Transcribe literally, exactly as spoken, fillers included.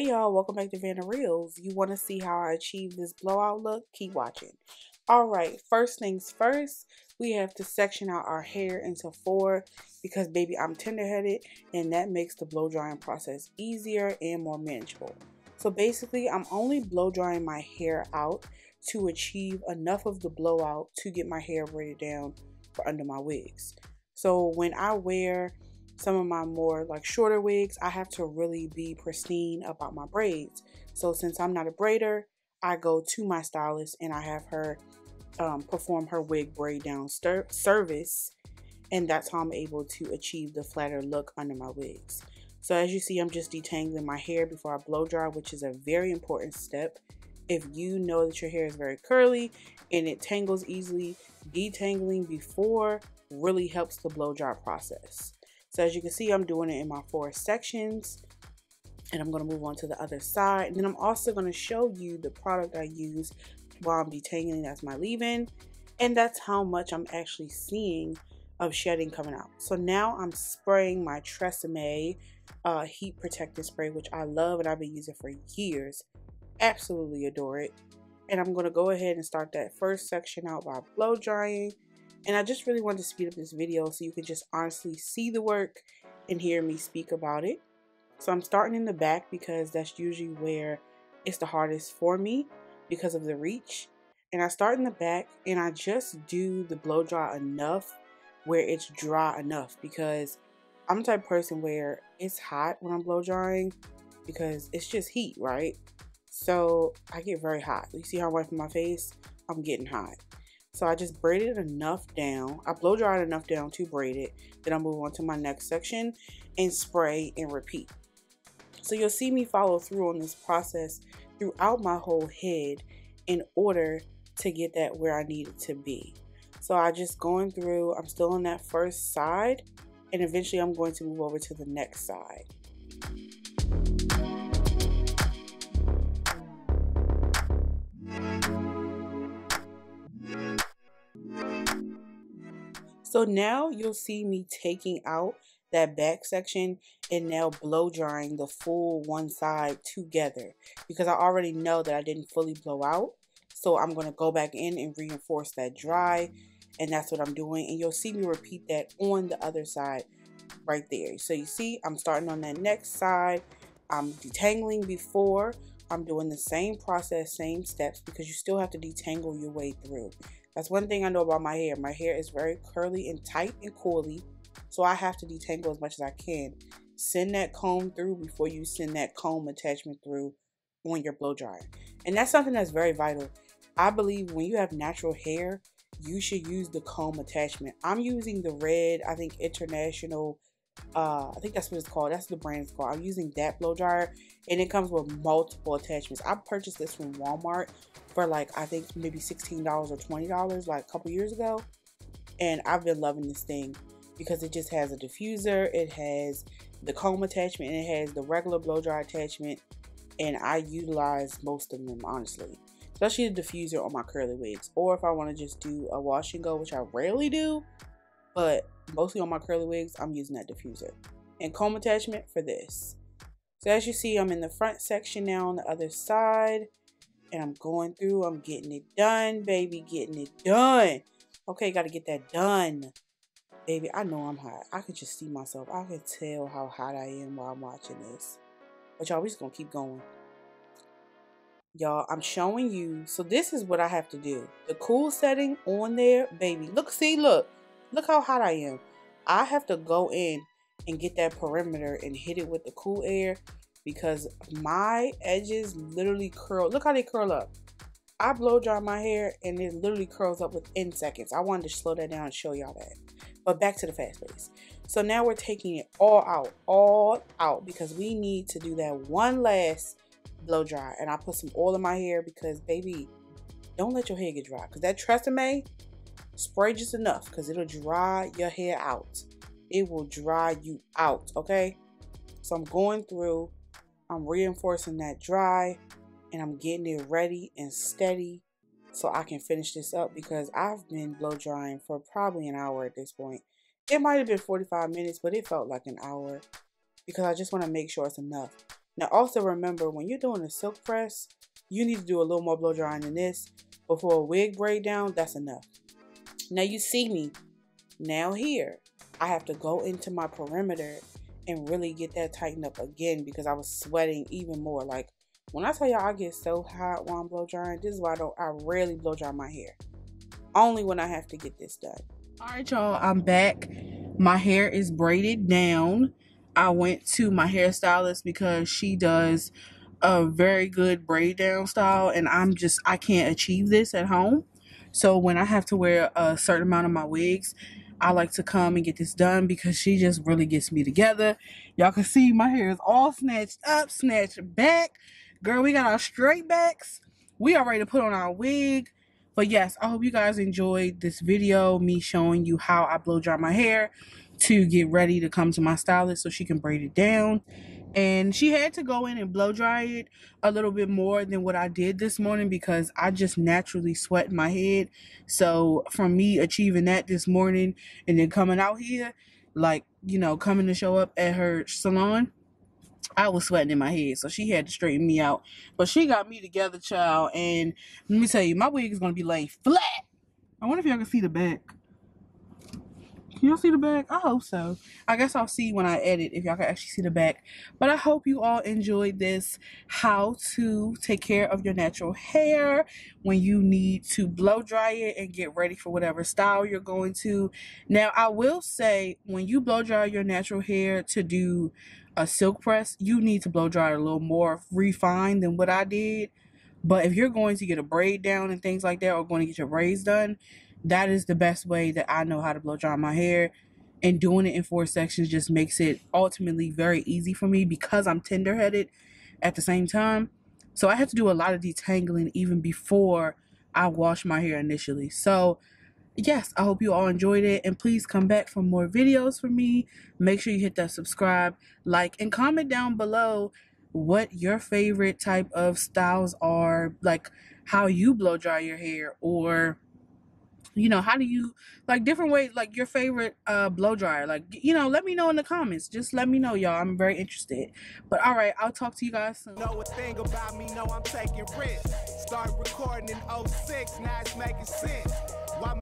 Hey y'all, welcome back to VannaReels. You want to see how I achieve this blowout look? Keep watching. Alright, first things first, we have to section out our hair into four because baby, I'm tender-headed and that makes the blow drying process easier and more manageable. So basically, I'm only blow drying my hair out to achieve enough of the blowout to get my hair braided down for under my wigs. So when I wear some of my more like shorter wigs, I have to really be pristine about my braids. So since I'm not a braider, I go to my stylist and I have her um, perform her wig braid down service. And that's how I'm able to achieve the flatter look under my wigs. So as you see, I'm just detangling my hair before I blow dry, which is a very important step. If you know that your hair is very curly and it tangles easily, detangling before really helps the blow dry process. So as you can see, I'm doing it in my four sections and I'm going to move on to the other side. And then I'm also going to show you the product I use while I'm detangling. That's my leave-in. And that's how much I'm actually seeing of shedding coming out. So now I'm spraying my Tresemme uh, heat protectant spray, which I love and I've been using for years. Absolutely adore it. And I'm going to go ahead and start that first section out by blow drying. And I just really wanted to speed up this video so you could just honestly see the work and hear me speak about it. So I'm starting in the back because that's usually where it's the hardest for me because of the reach. And I start in the back and I just do the blow dry enough where it's dry enough, because I'm the type of person where it's hot when I'm blow drying because it's just heat, right? So I get very hot. You see how I'm wiping my face? I'm getting hot. So I just braided enough down. I blow dried enough down to braid it. Then I move on to my next section and spray and repeat. So you'll see me follow through on this process throughout my whole head in order to get that where I need it to be. So I just going through, I'm still on that first side, and eventually I'm going to move over to the next side. So now you'll see me taking out that back section and now blow drying the full one side together, because I already know that I didn't fully blow out. So I'm going to go back in and reinforce that dry, and that's what I'm doing. And you'll see me repeat that on the other side right there. So you see I'm starting on that next side. I'm detangling before. I'm doing the same process, same steps, because you still have to detangle your way through. That's one thing I know about my hair. My hair is very curly and tight and coily, so I have to detangle as much as I can. Send that comb through before you send that comb attachment through on your blow dryer. And that's something that's very vital. I believe when you have natural hair, you should use the comb attachment. I'm using the red, I think international, uh, I think that's what it's called. That's the brand it's called. I'm using that blow dryer and it comes with multiple attachments. I purchased this from Walmart for like, I think maybe sixteen dollars or twenty dollars like a couple years ago. And I've been loving this thing because it just has a diffuser, it has the comb attachment, and it has the regular blow dry attachment. And I utilize most of them, honestly, especially the diffuser on my curly wigs. Or if I want to just do a wash and go, which I rarely do, but mostly on my curly wigs, I'm using that diffuser and comb attachment for this. So as you see, I'm in the front section now on the other side. And I'm going through, I'm getting it done, baby, getting it done. Okay, gotta get that done. Baby, I know I'm hot. I could just see myself. I could tell how hot I am while I'm watching this. But y'all, we just gonna keep going. Y'all, I'm showing you. So this is what I have to do. The cool setting on there, baby. Look, see, look. Look how hot I am. I have to go in and get that perimeter and hit it with the cool air, because my edges literally curl. Look how they curl up. I blow dry my hair and it literally curls up within seconds. I wanted to slow that down and show y'all that. But back to the fast pace. So now we're taking it all out, all out, because we need to do that one last blow dry. And I put some oil in my hair because, baby, don't let your hair get dry. Because that Tresemme, spray just enough because it'll dry your hair out. It will dry you out, okay? So I'm going through. I'm reinforcing that dry and I'm getting it ready and steady so I can finish this up, because I've been blow drying for probably an hour at this point. It might have been forty-five minutes, but it felt like an hour because I just want to make sure it's enough. Now also remember, when you're doing a silk press, you need to do a little more blow drying than this. But for a wig braid down, that's enough. Now you see me, now here, I have to go into my perimeter and really get that tightened up again because I was sweating even more. Like, when I tell y'all I get so hot while I'm blow drying, this is why I don't, I rarely blow dry my hair. Only when I have to get this done. All right, y'all, I'm back. My hair is braided down. I went to my hairstylist because she does a very good braid down style, and I'm just, I can't achieve this at home. So when I have to wear a certain amount of my wigs, I like to come and get this done because she just really gets me together. Y'all can see my hair is all snatched up, snatched back. Girl, we got our straight backs. We are ready to put on our wig. But yes, I hope you guys enjoyed this video, me showing you how I blow dry my hair to get ready to come to my stylist so she can braid it down. And she had to go in and blow dry it a little bit more than what I did this morning because I just naturally sweat in my head. So from me achieving that this morning and then coming out here, like, you know, coming to show up at her salon, I was sweating in my head. So she had to straighten me out. But she got me together, child. And let me tell you, my wig is going to be laying flat. I wonder if y'all can see the back. Can y'all see the back? I hope so. I guess I'll see when I edit if y'all can actually see the back. But I hope you all enjoyed this how to take care of your natural hair when you need to blow dry it and get ready for whatever style you're going to. Now, I will say, when you blow dry your natural hair to do a silk press, you need to blow dry it a little more refined than what I did. But if you're going to get a braid down and things like that, or going to get your braids done, that is the best way that I know how to blow dry my hair, and doing it in four sections just makes it ultimately very easy for me because I'm tender-headed at the same time. So I have to do a lot of detangling even before I wash my hair initially. So yes, I hope you all enjoyed it, and please come back for more videos from me. Make sure you hit that subscribe, like, and comment down below what your favorite type of styles are, like how you blow dry your hair, or you know, how do you, like, different ways, like your favorite uh, blow dryer. Like, you know, let me know in the comments. Just let me know, y'all. I'm very interested. But, all right, I'll talk to you guys soon. Know a thing about me, know I'm taking risks. Start recording in oh six, now it's making sense.